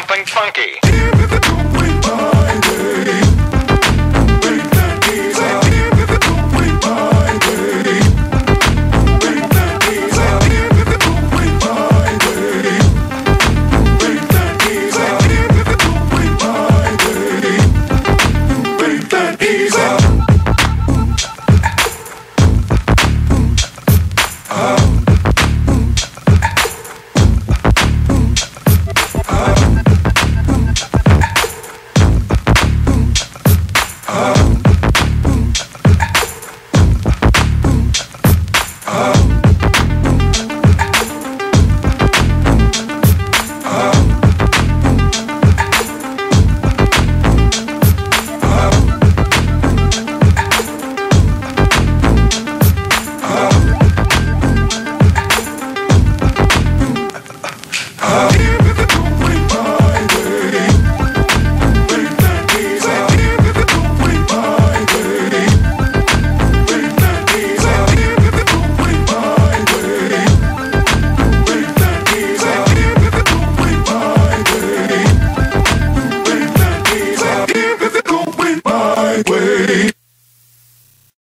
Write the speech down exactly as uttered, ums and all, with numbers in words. something funky.